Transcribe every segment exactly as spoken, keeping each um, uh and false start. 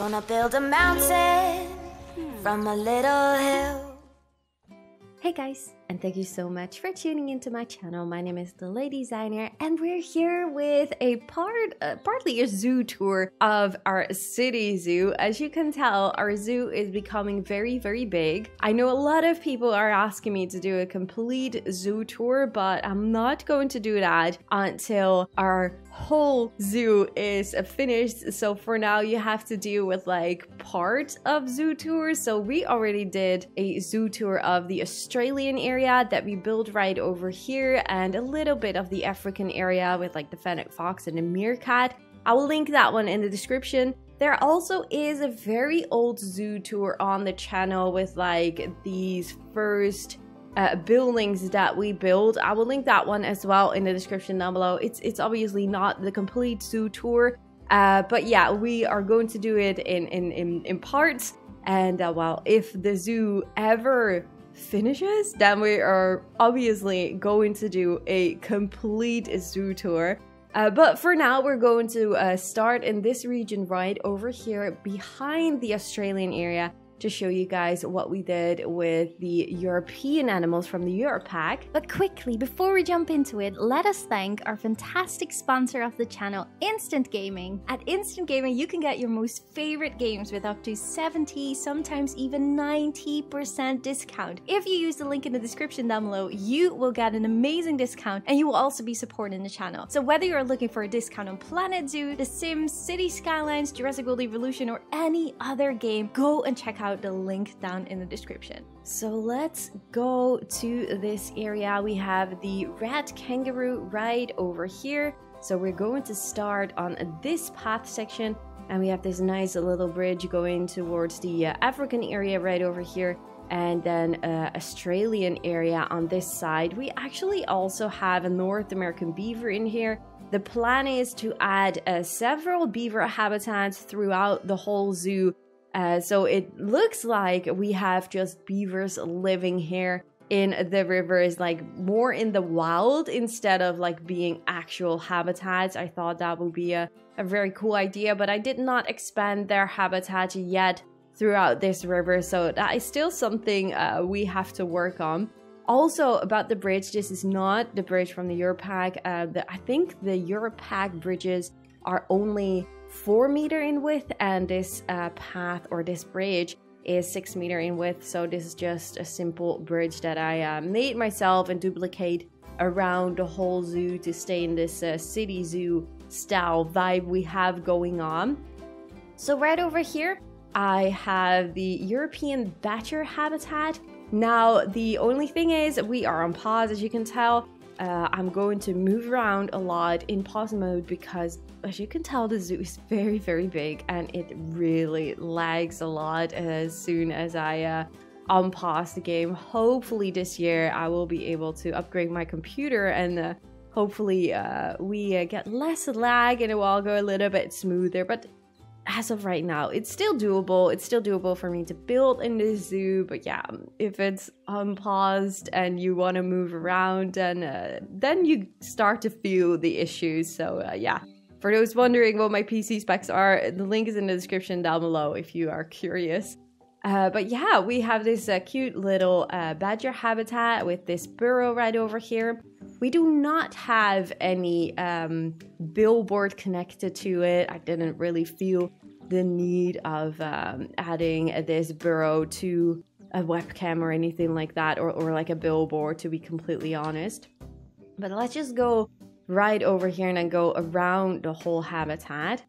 Gonna build a mountain from a little hill. Hey guys, and thank you so much for tuning into my channel. My name is DeLadysigner, and we're here with a part, uh, partly a zoo tour of our city zoo. As you can tell, our zoo is becoming very, very big. I know a lot of people are asking me to do a complete zoo tour, but I'm not going to do that until our whole zoo is finished. So for now, you have to deal with like part of zoo tours. So we already did a zoo tour of the Australian area that we build right over here, and a little bit of the African area with like the fennec fox and the meerkat. I will link that one in the description. There also is a very old zoo tour on the channel with like these first Uh, buildings that we build. I will link that one as well in the description down below. It's it's obviously not the complete zoo tour, uh, but yeah, we are going to do it in in in, in parts. And uh, well, if the zoo ever finishes, then we are obviously going to do a complete zoo tour. Uh, but for now, we're going to uh, start in this region right over here behind the Australian area, to show you guys what we did with the European animals from the Europe Pack. But quickly, before we jump into it, let us thank our fantastic sponsor of the channel, Instant Gaming. At Instant Gaming, you can get your most favorite games with up to seventy, sometimes even ninety percent discount. If you use the link in the description down below, you will get an amazing discount, and you will also be supporting the channel. So whether you're looking for a discount on Planet Zoo, The Sims, City Skylines, Jurassic World Evolution, or any other game, go and check out the link down in the description. So let's go to this area. We have the red kangaroo right over here. So we're going to start on this path section, and we have this nice little bridge going towards the uh, African area right over here, and then uh, Australian area on this side. We actually also have a North American beaver in here. The plan is to add uh, several beaver habitats throughout the whole zoo. Uh, so it looks like we have just beavers living here in the rivers, like more in the wild instead of like being actual habitats. I thought that would be a, a very cool idea, but I did not expand their habitat yet throughout this river. So that is still something uh, we have to work on. Also about the bridge, this is not the bridge from the Europe Pack. Uh, the, I think the Europe Pack bridges are only four meter in width, and this uh, path or this bridge is six meter in width. So this is just a simple bridge that I uh, made myself and duplicate around the whole zoo to stay in this uh, city zoo style vibe we have going on. So right over here I have the European Badger habitat. Now the only thing is we are on pause, as you can tell. Uh, I'm going to move around a lot in pause mode because, as you can tell, the zoo is very, very big and it really lags a lot as soon as I uh, unpause the game. Hopefully this year I will be able to upgrade my computer, and uh, hopefully uh, we uh, get less lag and it will all go a little bit smoother. But as of right now, it's still doable. It's still doable for me to build in the zoo. But yeah, if it's unpaused and you want to move around, and uh, then you start to feel the issues. So uh, yeah, for those wondering what my P C specs are, the link is in the description down below if you are curious. Uh, but yeah, we have this uh, cute little uh, badger habitat with this burrow right over here. We do not have any um, billboard connected to it. I didn't really feel the need of um, adding this burrow to a webcam or anything like that, or, or like a billboard, to be completely honest. But let's just go right over here and then go around the whole habitat.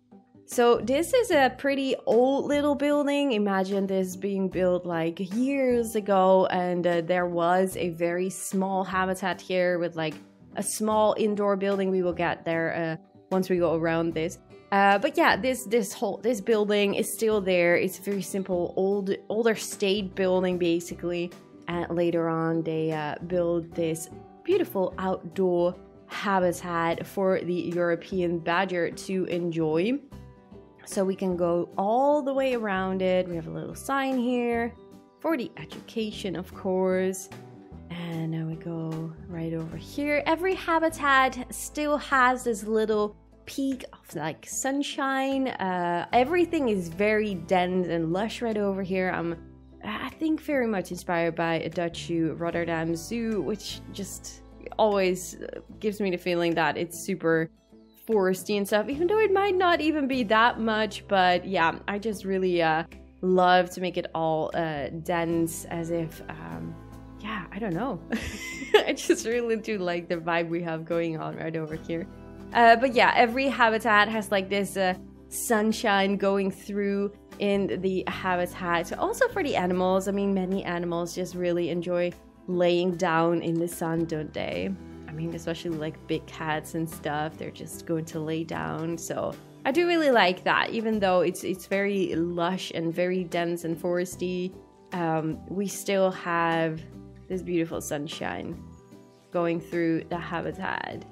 So this is a pretty old little building. Imagine this being built like years ago, and uh, there was a very small habitat here with like a small indoor building. We will get there uh, once we go around this. Uh, but yeah, this this whole this building is still there. It's a very simple old older state building basically. And later on, they uh, build this beautiful outdoor habitat for the European badger to enjoy. So we can go all the way around it. We have a little sign here for the education, of course. And now we go right over here. Every habitat still has this little peak of like sunshine. Uh, everything is very dense and lush right over here. I'm, I think, very much inspired by a Dutch zoo, Rotterdam Zoo, which just always gives me the feeling that it's super foresty and stuff, even though it might not even be that much. But yeah, I just really uh, love to make it all uh, dense, as if, um, yeah, I don't know. I just really do like the vibe we have going on right over here. Uh, but yeah, every habitat has like this uh, sunshine going through in the habitat. Also for the animals, I mean, many animals just really enjoy laying down in the sun, don't they? I mean, especially like big cats and stuff, they're just going to lay down. So I do really like that, even though it's it's very lush and very dense and foresty. Um, we still have this beautiful sunshine going through the habitat.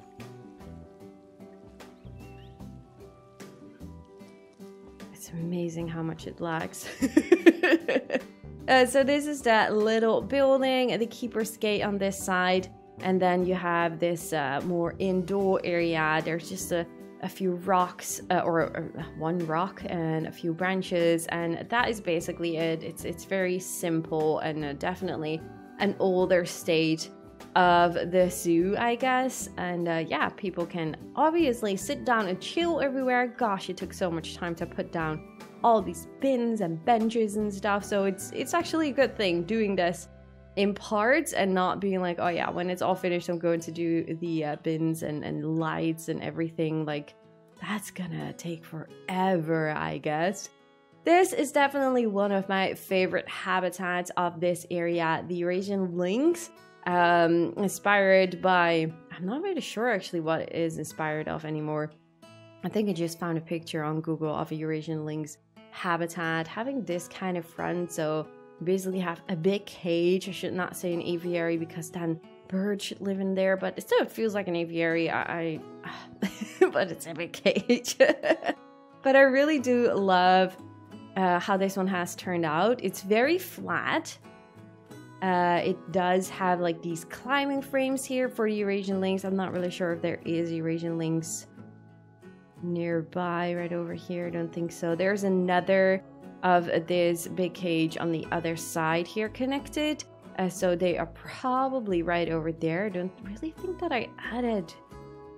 It's amazing how much it lacks. uh, so this is that little building, the keeper's gate on this side, and then you have this uh, more indoor area. There's just a, a few rocks, uh, or uh, one rock and a few branches, and that is basically it. It's, it's very simple and uh, definitely an older state of the zoo, I guess. And uh, yeah, people can obviously sit down and chill everywhere. Gosh, it took so much time to put down all these bins and benches and stuff. So it's it's actually a good thing doing this in parts and not being like, oh yeah, when it's all finished, I'm going to do the uh, bins and, and lights and everything. Like, that's gonna take forever, I guess. This is definitely one of my favorite habitats of this area, the Eurasian Lynx. Um, inspired by, I'm not really sure actually what it is inspired of anymore. I think I just found a picture on Google of a Eurasian lynx habitat having this kind of front. So basically have a big cage. I should not say an aviary, because then birds should live in there, but it still feels like an aviary. I, I but it's a big cage. But I really do love uh, how this one has turned out. It's very flat. Uh, it does have like these climbing frames here for Eurasian lynx. I'm not really sure if there is Eurasian lynx nearby right over here. I don't think so. There's another of this big cage on the other side here connected. Uh, so they are probably right over there. I don't really think that I added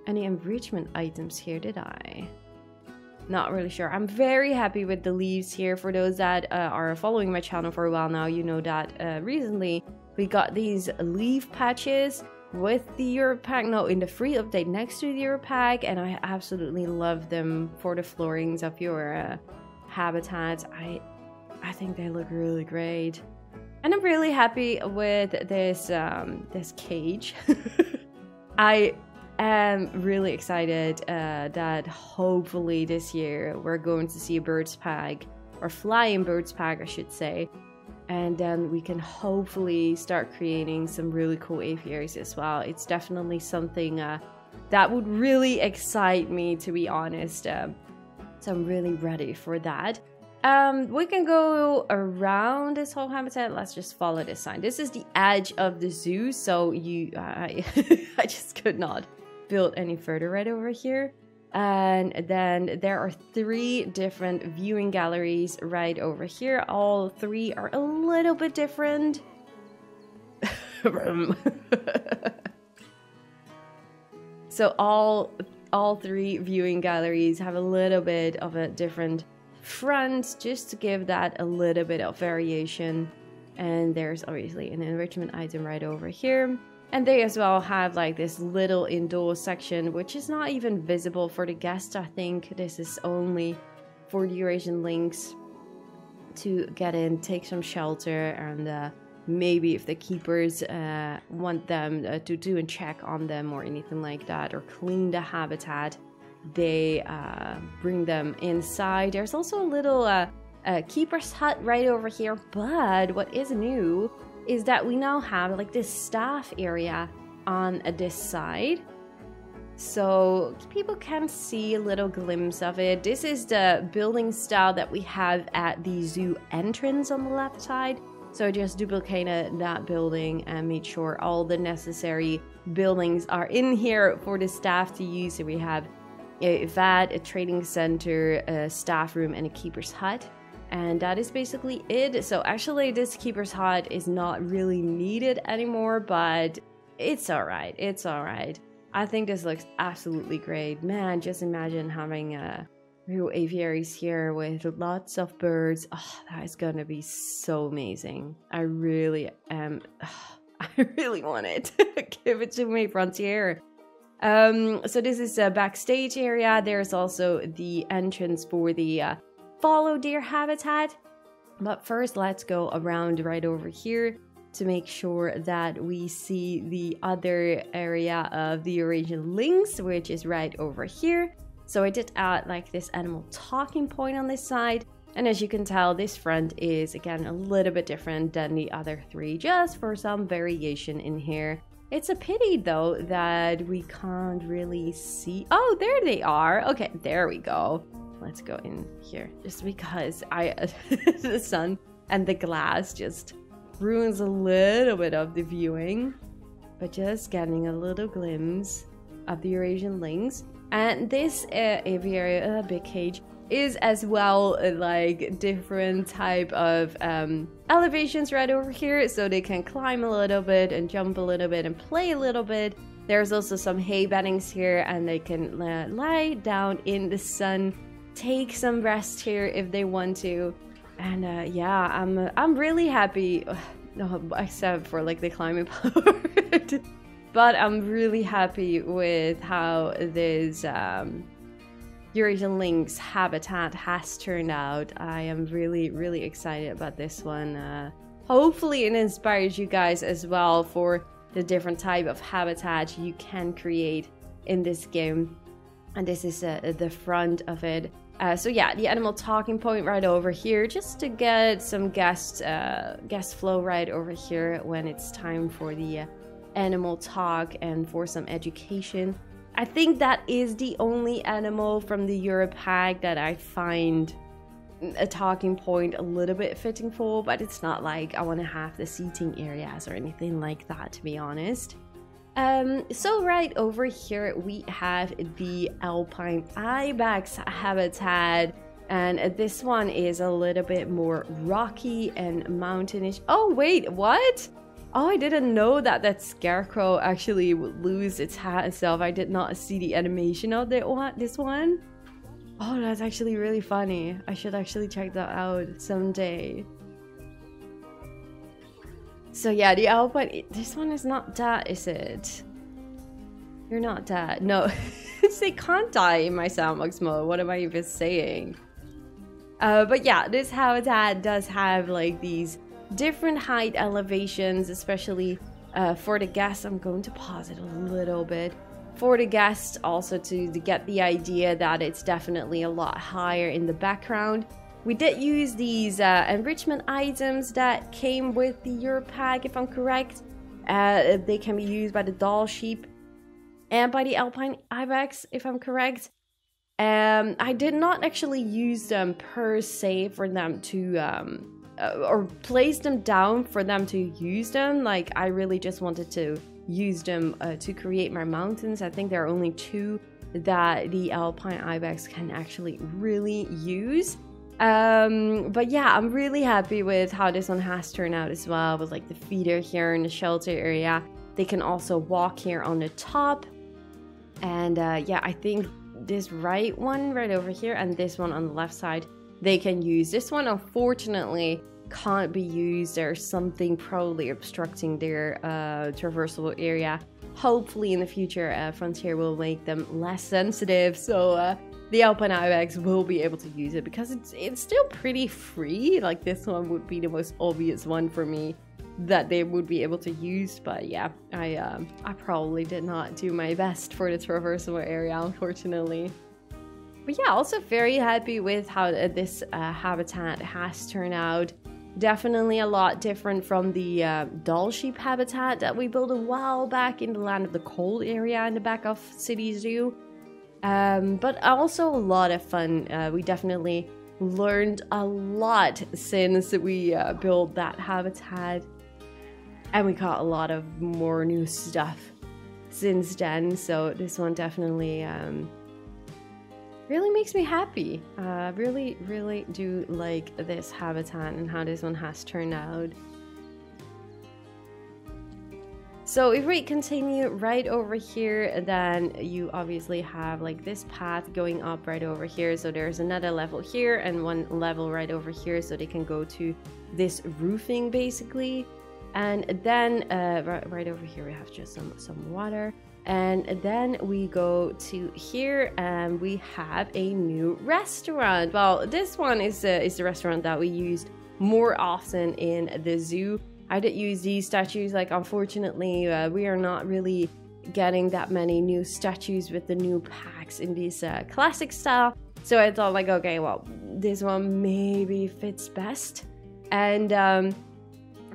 any enrichment items here, did I? Not really sure. I'm very happy with the leaves here. For those that uh, are following my channel for a while now, you know that uh, recently we got these leaf patches with the Europe Pack. No, in the free update next to the Europe Pack, and I absolutely love them for the floorings of your uh, habitats. I, I think they look really great, and I'm really happy with this um, this cage. I. I'm really excited uh, that hopefully this year we're going to see a bird's pack, or flying bird's pack I should say, and then we can hopefully start creating some really cool aviaries as well. It's definitely something uh, that would really excite me, to be honest, uh, so I'm really ready for that. Um, we can go around this whole habitat. Let's just follow this sign. This is the edge of the zoo, so you, uh, I, I just could not build any further right over here. And then there are three different viewing galleries right over here. All three are a little bit different. So all, all three viewing galleries have a little bit of a different front, just to give that a little bit of variation. And there's obviously an enrichment item right over here, and they as well have like this little indoor section, which is not even visible for the guests. I think this is only for the Eurasian lynx to get in, take some shelter, and uh, maybe if the keepers uh, want them uh, to do a check on them or anything like that, or clean the habitat, they uh, bring them inside. There's also a little uh, uh, keeper's hut right over here, but what is new is that we now have like this staff area on this side, so people can see a little glimpse of it. This is the building style that we have at the zoo entrance on the left side, so I just duplicated that building and made sure all the necessary buildings are in here for the staff to use. So we have a vat, a trading center, a staff room, and a keeper's hut. And that is basically it. So actually this keeper's hut is not really needed anymore, but it's all right, it's all right. I think this looks absolutely great. Man, just imagine having a real aviaries here with lots of birds. Oh, that is gonna be so amazing. I really am, oh, I really want it. Give it to me, Frontier. Um, so this is a backstage area. There's also the entrance for the uh, Fallow Deer habitat. But first, let's go around right over here to make sure that we see the other area of the Eurasian Lynx, which is right over here. So I did add like this animal talking point on this side. And as you can tell, this front is again a little bit different than the other three, just for some variation in here. It's a pity though that we can't really see. Oh, there they are. Okay, there we go. Let's go in here just because I the sun and the glass just ruins a little bit of the viewing, but just getting a little glimpse of the Eurasian Lynx. And this uh, aviary, uh, big cage, is as well uh, like different type of um, elevations right over here, so they can climb a little bit and jump a little bit and play a little bit. There's also some hay beddings here, and they can uh, lie down in the sun, take some rest here if they want to. And uh, yeah, I'm uh, I'm really happy. Ugh, no, except for like the climbing part. But I'm really happy with how this um, Eurasian Lynx habitat has turned out. I am really, really excited about this one. Uh, hopefully it inspires you guys as well for the different type of habitat you can create in this game. And this is uh, the front of it. Uh, so yeah, the animal talking point right over here, just to get some guest, uh, guest flow right over here when it's time for the... Uh, animal talk and for some education. I think that is the only animal from the Europe Pack that I find a talking point a little bit fitting for, but it's not like I want to have the seating areas or anything like that, to be honest. Um, so right over here we have the Alpine Ibex habitat, and this one is a little bit more rocky and mountainish. Oh wait, what? Oh, I didn't know that that scarecrow actually would lose its hat itself. I did not see the animation of that one, this one. Oh, that's actually really funny. I should actually check that out someday. So yeah, the Alpine... This one is not that, is it? You're not that. No, they can't die in my sandbox mode. What am I even saying? Uh, but yeah, this habitat does have like these... different height elevations, especially uh, for the guests. I'm going to pause it a little bit. For the guests also to, to get the idea that it's definitely a lot higher in the background. We did use these uh, enrichment items that came with the Europe Pack, if I'm correct. Uh, they can be used by the doll sheep and by the Alpine Ibex, if I'm correct. Um, I did not actually use them per se for them to... Um, or place them down for them to use them. Like, I really just wanted to use them uh, to create my mountains. I think there are only two that the Alpine Ibex can actually really use. Um, but yeah, I'm really happy with how this one has turned out as well, with like the feeder here in the shelter area. They can also walk here on the top. And uh, yeah, I think this right one right over here and this one on the left side, they can use. This one unfortunately can't be used. There's something probably obstructing their uh, traversable area. Hopefully in the future uh, Frontier will make them less sensitive, so uh, the Alpine Ibex will be able to use it, because it's, it's still pretty free. Like, this one would be the most obvious one for me that they would be able to use, but yeah, I, uh, I probably did not do my best for the traversable area, unfortunately. But yeah, also very happy with how this uh, habitat has turned out. Definitely a lot different from the uh, doll sheep habitat that we built a while back in the Land of the Cold area in the back of City Zoo. Um, but also a lot of fun. Uh, we definitely learned a lot since we uh, built that habitat. And we got a lot of more new stuff since then. So this one definitely... Um, really makes me happy. I uh, really, really do like this habitat and how this one has turned out. So if we continue right over here, then you obviously have like this path going up right over here. So there's another level here and one level right over here, so they can go to this roofing basically. And then uh, right, right over here we have just some, some water. And then we go to here and we have a new restaurant. Well, this one is, uh, is the restaurant that we used more often in the zoo. I did use these statues, like unfortunately uh, we are not really getting that many new statues with the new packs in these uh, classic style. So I thought like, okay, well, this one maybe fits best. And um,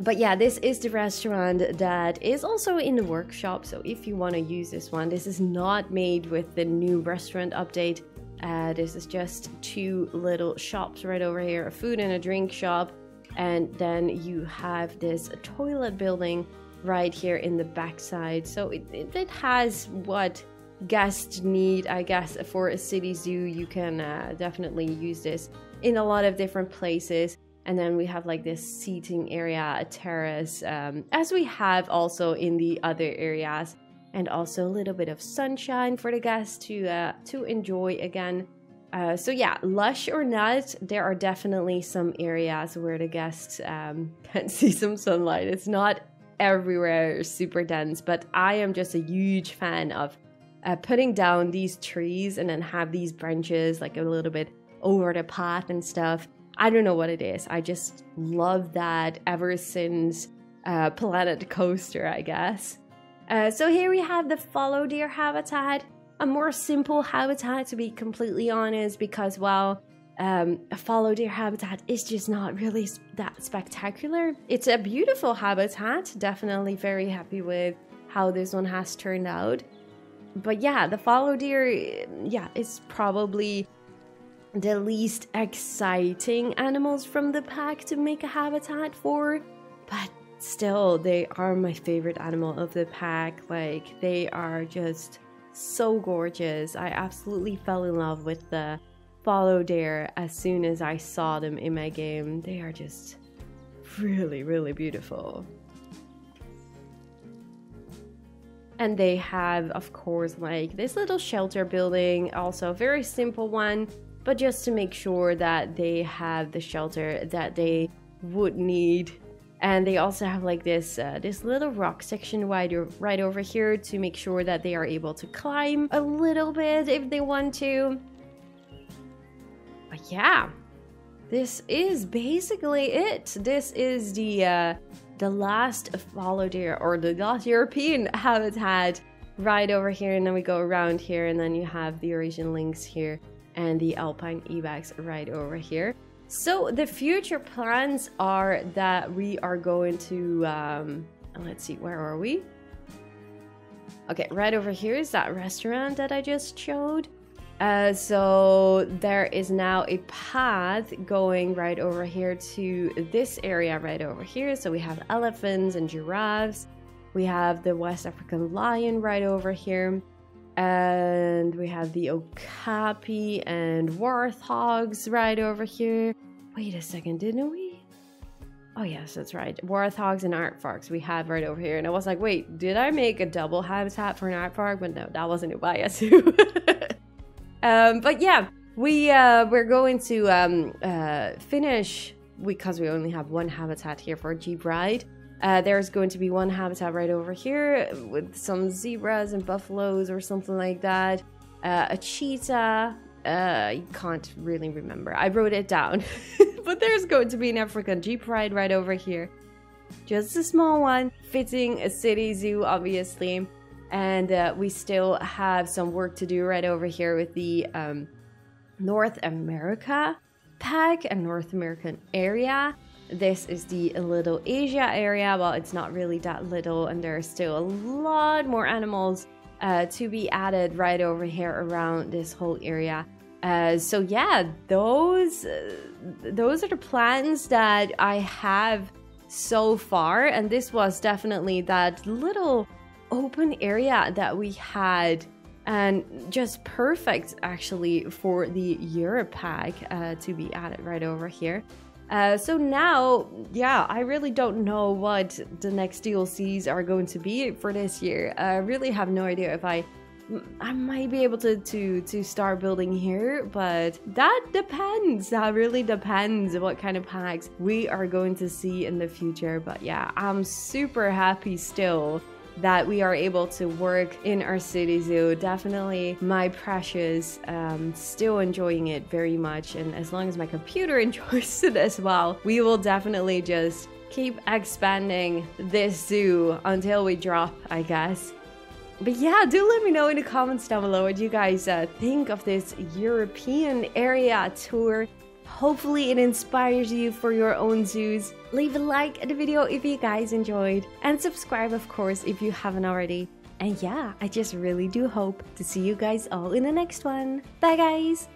But yeah, this is the restaurant that is also in the workshop, so if you want to use this one, this is not made with the new restaurant update. Uh, this is just two little shops right over here, a food and a drink shop, and then you have this toilet building right here in the backside. So it, it, it has what guests need, I guess, for a city zoo. You can uh, definitely use this in a lot of different places. And then we have like this seating area, a terrace, um, as we have also in the other areas. And also a little bit of sunshine for the guests to, uh, to enjoy again. Uh, so yeah, lush or not, there are definitely some areas where the guests um, can see some sunlight. It's not everywhere super dense, but I am just a huge fan of uh, putting down these trees and then have these branches like a little bit over the path and stuff. I don't know what it is. I just love that ever since uh, Planet Coaster, I guess. Uh, so here we have the Fallow Deer habitat, a more simple habitat to be completely honest, because well, um, a Fallow Deer habitat is just not really that spectacular. It's a beautiful habitat, definitely very happy with how this one has turned out. But yeah, the Fallow Deer, yeah, it's probably the least exciting animals from the pack to make a habitat for, but still they are my favorite animal of the pack. Like, they are just so gorgeous. I absolutely fell in love with the Fallow Deer as soon as I saw them in my game. They are just really, really beautiful. And they have, of course, like this little shelter building, also a very simple one, but just to make sure that they have the shelter that they would need. And they also have like this uh, this little rock section right, right over here to make sure that they are able to climb a little bit if they want to. But yeah, this is basically it. This is the uh, the last Fallow Deer, or the last European habitat right over here. And then we go around here and then you have the Eurasian Lynx here, and the Alpine Ibex right over here. So the future plans are that we are going to, um, let's see, where are we? Okay, right over here is that restaurant that I just showed. Uh, so there is now a path going right over here to this area right over here. So we have elephants and giraffes. We have the West African lion right over here. And we have the Okapi and warthogs right over here. Wait a second, didn't we? Oh yes, that's right. Warthogs and aardvarks we have right over here. And I was like, wait, did I make a double habitat for an aardvark? But no, that wasn't Ubayasu. um, but yeah, we, uh, we're going to um, uh, finish, because we only have one habitat here for a Jeep ride. Uh, there's going to be one habitat right over here with some zebras and buffaloes or something like that. Uh, a cheetah. Uh, I can't really remember. I wrote it down. But there's going to be an African jeep ride right over here. Just a small one. Fitting a city zoo, obviously. And uh, we still have some work to do right over here with the um, North America pack and North American area. This is the Little Asia area. Well, it's not really that little, and there are still a lot more animals uh, to be added right over here around this whole area. Uh, so yeah, those, uh, those are the plans that I have so far, and this was definitely that little open area that we had and just perfect actually for the Europe Pack uh, to be added right over here. Uh, so now, yeah, I really don't know what the next D L Cs are going to be for this year. I really have no idea if I... I might be able to, to, to start building here, but that depends. That really depends what kind of packs we are going to see in the future. But yeah, I'm super happy still that we are able to work in our city zoo. Definitely my precious, um, still enjoying it very much. And as long as my computer enjoys it as well, we will definitely just keep expanding this zoo until we drop, I guess. But yeah, do let me know in the comments down below what you guys uh, think of this European area tour. Hopefully it inspires you for your own zoos. Leave a like at the video if you guys enjoyed. And subscribe, of course, if you haven't already. And yeah, I just really do hope to see you guys all in the next one. Bye, guys!